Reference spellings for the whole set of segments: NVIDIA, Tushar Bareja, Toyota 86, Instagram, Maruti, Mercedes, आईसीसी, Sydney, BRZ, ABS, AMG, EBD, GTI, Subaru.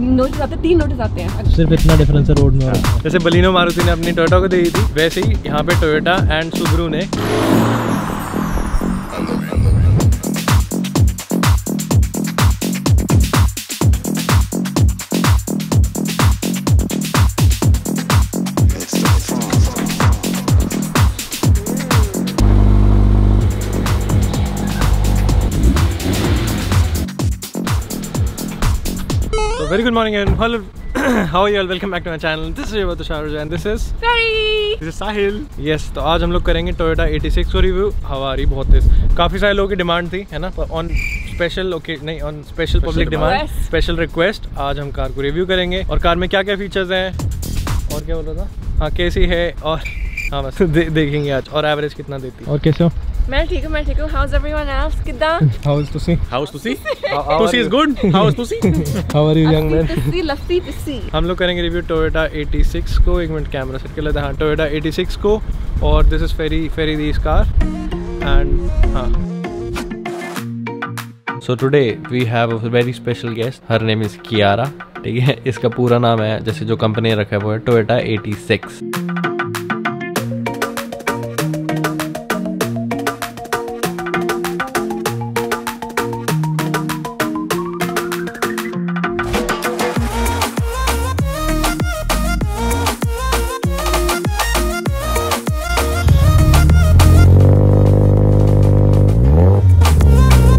Notice आते हैं, 3 notice आते हैं, सिर्फ इतना डिफरेंस है रोड में। जैसे बलिनो मारुति ने अपनी टोयोटा को दे दी थी, वैसे ही यहाँ पे टोयोटा एंड सुबरू ने Very good morning and hello. How are you all? Welcome back to my channel. This is Tushar and this is Sari. This is Sahil. Yes. तो आज हम लोग करेंगे Toyota 86 का रिव्यू। हमारी बहुत तेज, काफी सारे लोगों की डिमांड थी, है ना, ऑन स्पेशल ओकेजन, नहीं on special public demand, special request. आज हम कार को रिव्यू करेंगे और कार में क्या क्या फीचर्स हैं और क्या बोल रहा था, हाँ कैसी है, और हाँ बस देखेंगे आज, और एवरेज कितना देती है। और कैसे हो? मैं ठीक हूँ, मैं ठीक हूँ। How's everyone else? किदा? How's Tusi? How's Tusi? Tusi is good. How's Tusi? How are you, young man? Tusi, lassi, Tusi. हम लोग करेंगे रिव्यू Toyota 86 को। एक मिनट कैमरा सेट कर लेते हैं। हाँ, Toyota 86 को। और this is very this car and हाँ। So today we have a very special guest. Her name is Kiara. ठीक है, इसका पूरा नाम है, जैसे जो कंपनी रखा है वो है Toyota 86.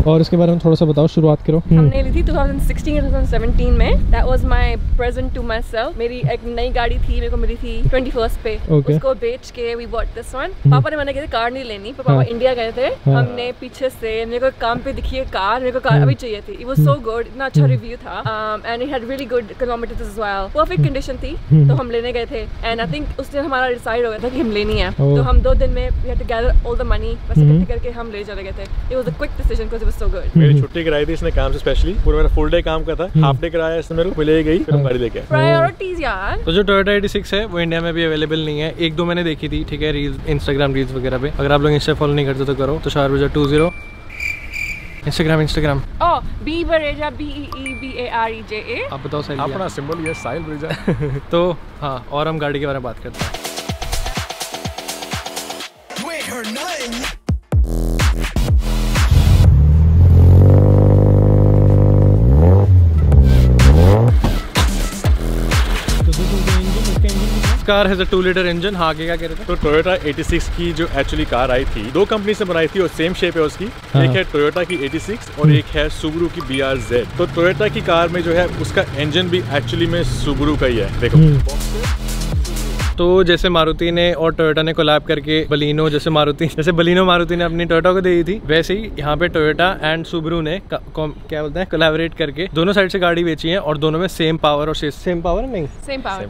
और इसके बारे में थोड़ा सा बताओ, शुरुआत करो। हमने ली थी 2016 2017 में। That was my present to myself. मेरी एक नई गाड़ी थी, मेरे को मिली थी 21st पे। Okay. उसको बेच के we bought this one. पापा ने मना किया था कार नहीं लेनी, पापा हाँ। इंडिया गए थे हाँ। हमने पीछे से, मेरे को काम पे दिखी है कार, मेरे को कार अभी चाहिए थी। It was so good, इतना अच्छा रिव्यू था and it had really good kilometers as well. Perfect condition थी, तो हम लेने गए थे and I think उस दिन हमारा डिसाइड हो गया था कि हम लेनी है। तो हम 2 दिन में we had to gather all the money, बस इकट्ठे करके हम ले चले गए थे। It was a quick decision because it was so good. मेरी छुट्टी कराई थी इसने काम से, स्पेशली पूरा मेरा फुल डे काम का था, हाफ डे कराया इसने, मेरे को मिल ही गई, फिर गाड़ी लेके आए। प्रायोरिटीज यार। तो जो Toyota 86 है वो इंडिया में भी अवेलेबल नहीं है। 1-2 मैंने देखी थी, ठीक है, रील्स, इंस्टाग्राम रील्स वगैरह पे। अगर आप लोग इंस्टा फॉलो नहीं करते तो करो, Tushar BRZ 20 Instagram। Oh, B Bareja, BEBAREJA। आप बताओ साहिल, अपना सिंबल ये साहिल BRZ। तो हां, और हम गाड़ी के बारे में बात करते हैं। कार है 2 लीटर इंजन। हाँ, क्या कह रहे थे? तो टोयोटा 86 की जो एक्चुअली कार आई थी, 2 कंपनी से बनाई थी और सेम शेप है उसकी। हाँ। एक है टोयोटा की 86 और एक है सुबरू की BRZ। तो टोयोटा की कार में जो है उसका इंजन भी एक्चुअली में सुबरू का ही है, देखो। तो जैसे मारुति ने और टोयोटा ने कोलैब करके बलिनो, जैसे बलिनो मारुति ने अपनी टोयोटा को दे दी थी, वैसे ही यहाँ पे टोयोटा एंड सुबरू ने क्या बोलते हैं, कोलैबोरेट करके दोनों साइड से गाड़ी बेची है और दोनों में सेम पावर और सेम पावर नहीं, सेम पावर सेम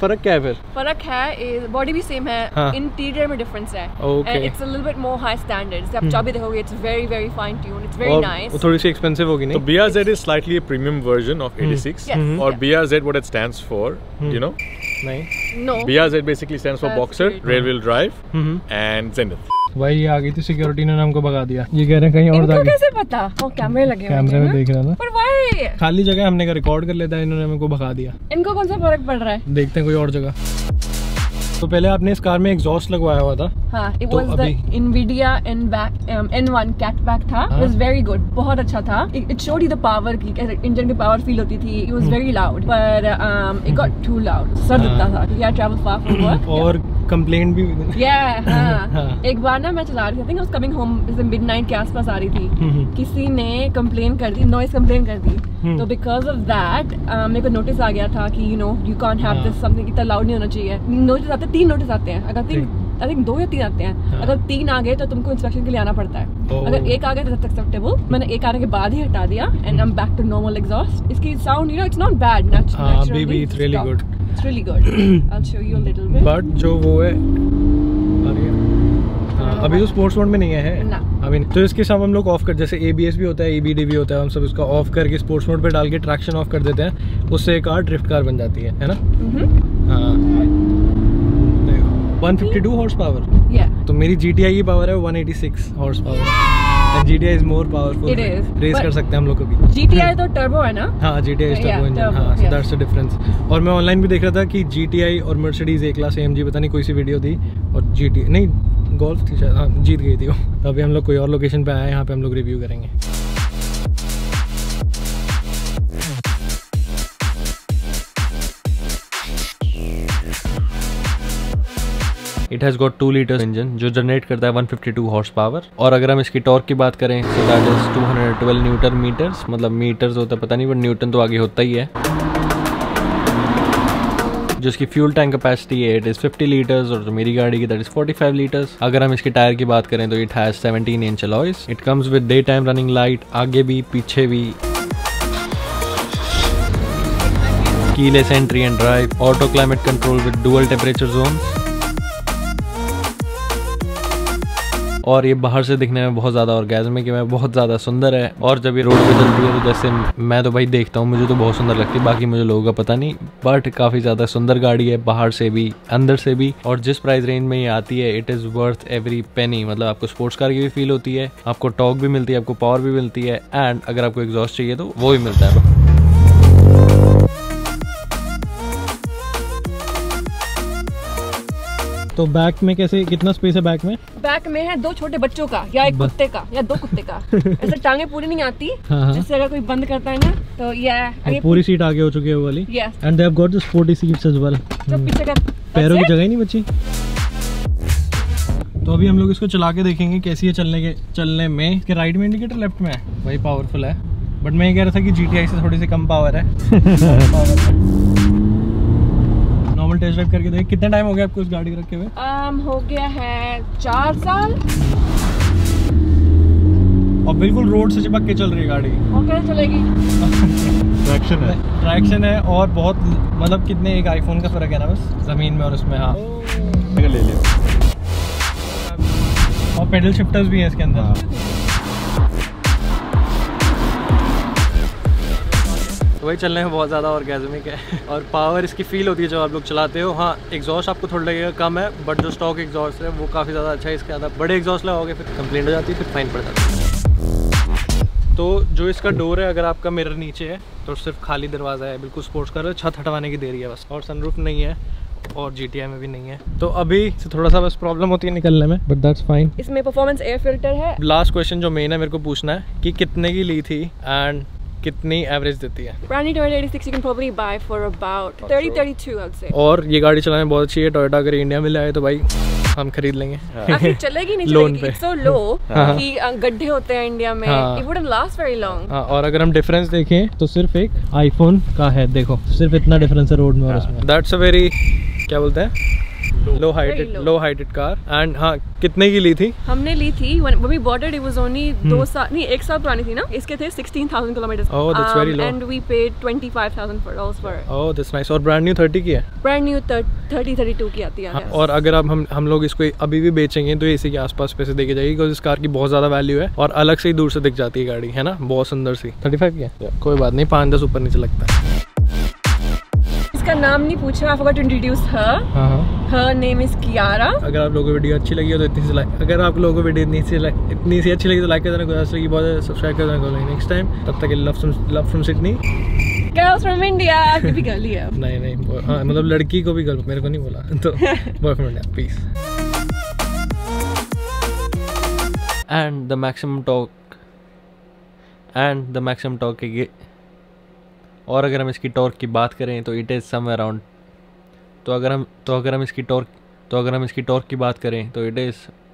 फर्क क्या है? फिर फर्क है, बॉडी भी सेम है, इंटीरियर में डिफरेंस है। It's a little bit more high standards. आप चाबी देखोगे, it's very very fine tune, it's very nice. वो थोड़ी सी एक्सपेंसिव होगी नहीं? तो BRZ is slightly a premium version of 86 और BRZ what it stands for, you know? नहीं। No. BRZ basically stands for Boxer, Rear-wheel drive, and Zenith. भाई आ गई थी सिक्योरिटी ने, हमको भगा दिया। ये कह रहे हैं कहीं और दागे। इनको कैसे पता? वो कैमरे लगे, कैमरे में देख रहा था। पर भाई खाली जगह हमने का रिकॉर्ड कर लेता है, इन्होंने हमको भगा दिया। इनको कौन सा फर्क पड़ रहा है, देखते हैं कोई और जगह। तो पहले आपने इस कार में एग्जॉस्ट लगवाया हुआ था। हाँ, it was the NVIDIA N1 Catback था। It was very good, बहुत अच्छा था। It showed you the power की, इंजन की पावर फील होती थी। It was very loud, but it got too loud, सर दुखता था। Yeah, travel far from work. और कंप्लेंट भी yeah, हाँ। एक बार ना मैं चला रही थी, I was coming home, midnight के आसपास आ रही थी, किसी ने कंप्लेन कर दी, नॉइस कंप्लेन कर दी। तो बिकॉज ऑफ दैट मेरे को नोटिस आ गया था कि you know you can't have this something, इतना लाउड नहीं होना चाहिए। नोटिस आते, 3 नोटिस आते हैं, अगर 2 या 3 आते हैं। हाँ। अगर 3 आ गए तो तुमको इंस्पेक्शन के लिए आना पड़ता है। अगर 1 आ गए तो एक्सेप्टेबल। मैंने 1 आने के बाद ही हटा दिया and I am back to normal exhaust. इसकी sound you know it's not bad, baby it's really good, it's really good. I will show you a little bit. But जो वो है अभी तो स्पोर्ट्स मोड में नहीं है ना। तो इसके साथ हम लोग ऑफ कर, जैसे ABS भी होता है, EBD भी होता है, हम सब इसका ऑफ करके स्पोर्ट्स मोड पे डाल के ट्रैक्शन ऑफ कर देते हैं, उससे कार ड्रिफ्ट कार बन जाती है ना। हाँ, 152 हॉर्स पावर। तो मेरी GTI की पावर है 186 horse power. GTI is more powerful. It is. Race कर सकते हैं हम लोग कभी. GTI तो turbo है ना? हाँ, GTI is turbo engine. हाँ, so that's the difference. और मैं ऑनलाइन भी देख रहा था कि GTI और Mercedes A class AMG पता नहीं कोई सी वीडियो थी और GTI नहीं Golf थी शायद. हाँ, जीत गई थी वो. तो अभी हम लोग कोई और लोकेशन पे आए हैं, यहाँ पे हम लोग रिव्यू करेंगे. It has got 2 litre engine जो जनरेट करता है 152 हॉर्स पावर और अगर हम इसकी टॉर्क की बात करें तो दैट इज 212 न्यूटन मीटर्स. मतलब मीटर्स होता पता नहीं बट न्यूटन तो आगे होता ही है. जो इसकी फ्यूल टैंक कैपेसिटी है इट इज़ 50 लीटर्स और जो मेरी गाड़ी की दैट इज़ 45 लीटर्स. अगर हम इसके टायर की बात करें तो it has 17 inch alloys. It comes with day time running light आगे भी पीछे भी, keyless entry and drive, auto climate control with dual temperature zone. और ये बाहर से दिखने में बहुत ज़्यादा ऑर्गेजमिक है, बहुत ज़्यादा सुंदर है. और जब ये रोड पे चलती है तो जैसे मैं तो भाई देखता हूँ मुझे तो बहुत सुंदर लगती है, बाकी मुझे लोगों का पता नहीं, बट काफ़ी ज़्यादा सुंदर गाड़ी है बाहर से भी अंदर से भी. और जिस प्राइस रेंज में ये आती है it is worth every penny. मतलब आपको स्पोर्ट्स कार की भी फील होती है, आपको टॉर्क भी मिलती है, आपको पावर भी मिलती है एंड अगर आपको एग्जॉस्ट चाहिए तो वो भी मिलता है. तो बैक में कैसे कितना स्पेस है? बैक में है दो छोटे बच्चों का या एक कुत्ते का या दो कुत्ते का. ऐसे टांगे पूरी नहीं आती. हाँ. जिससे अगर कोई बंद करता है ना तो ये पूरी सीट आगे हो चुकी है वाली. Yes and they have got the sporty seats as well. तो पीछे का पैरों की जगह ही नहीं बची. तो अभी हम लोग इसको चला के देखेंगे कैसी है चलने में. इसके राइट में इंडिकेटर लेफ्ट में है, वही पावरफुल है. बट मैं ये कह रहा था कि GTI से थोड़ी सी कम पावर है. टेस्ट ड्राइव करके देख. कितना टाइम हो गया आपको इस गाड़ी रखे हुए? हो गया है 4 साल. और बिल्कुल रोड से चिपक के चल रही है गाड़ी. ओके चलेगी. ट्रैक्शन है, ट्रैक्शन है और बहुत मतलब कितने एक आईफोन का फर्क है ना बस जमीन में और उसमें. हाँ ले लियो. और पेडल शिफ्टर्स भी हैं इसके अंदर. हाँ. वही चलने में बहुत ज़्यादा ऑर्गेजमिक है और पावर इसकी फील होती है जब आप लोग चलाते हो. हाँ एग्जॉस्ट आपको थोड़ा लगेगा कम है बट जो स्टॉक एग्जॉस्ट है वो काफ़ी ज़्यादा अच्छा है. इसके ज़्यादा बड़े एग्जॉस्ट लगाओगे फिर कंप्लेंट हो जाती है, फिर फाइन पड़ जाता है. तो जो इसका डोर है अगर आपका मिरर नीचे है तो सिर्फ खाली दरवाज़ा है, बिल्कुल स्पोर्ट्स कार है, छत हटवाने की देरी है बस. और सनरूफ नहीं है और GTI में भी नहीं है. तो अभी थोड़ा सा बस प्रॉब्लम होती है निकलने में बट दैट्स फाइन. इसमें परफॉर्मेंस एयर फिल्टर है. लास्ट क्वेश्चन जो मेन है मेरे को पूछना है कि कितने की ली थी एंड कितनी एवरेज देती है? Brand new Toyota 86 you can probably buy for about 30-32 I'd say. और ये गाड़ी चलाने में बहुत अच्छी है. टोयोटा अगर इंडिया में लाए तो भाई हम खरीद लेंगे. अभी चलेगी नहीं, लोन पे. It's so low कि गड्ढे होते हैं इंडिया में. It wouldn't last very long. और अगर हम डिफरेंस देखें तो सिर्फ एक आईफोन का है. देखो सिर्फ इतना डिफरेंस है रोड में और उसमें. That's a very क्या बोलते हैं लो हाइटेड कार. एंड हाँ कितने की ली थी? हमने ली थी when we bought it, it was only 2 साल नहीं 1 साल पुरानी थी ना. इसके थे 16,000 kilometre. Oh that's very low. And we paid 25,000 for it. Oh that's nice. और ब्रांड न्यू 30 की है. ब्रांड न्यू 30-32 की आती है. हाँ, और अगर अब हम लोग इसको अभी भी बेचेंगे तो इसी के आसपास पैसे देके जाएगी क्योंकि इस कार की बहुत ज्यादा वैल्यू है और अलग से ही दूर से दिख जाती है गाड़ी है ना, बहुत सुंदर सी. 35 की है कोई बात नहीं, 5-10 ऊपर नीचे लगता है. का नाम नहीं पूछा. I forgot to introduce her. Her name is Kiara. अगर आप लोगों को वीडियो अच्छी लगी हो तो इतनी सी लाइक, अगर आप लोगों को वीडियो इतनी सी अच्छी लगी तो लाइक कर देना, गुजारिश रहेगी बहुत ज़्यादा, सब्सक्राइब कर देना नेक्स्ट टाइम. तब तक love from Sydney, girls from India. भी गर्ल ही है. नहीं हाँ मतलब लड़की को भी गर्ल, मेरे को नहीं बोला तो बॉयफ्रेंड है. Peace and the maximum talk और अगर हम इसकी टॉर्क की बात करें तो इट इज़ सम अराउंड तो अगर हम इसकी टॉर्क की बात करें तो इट इज़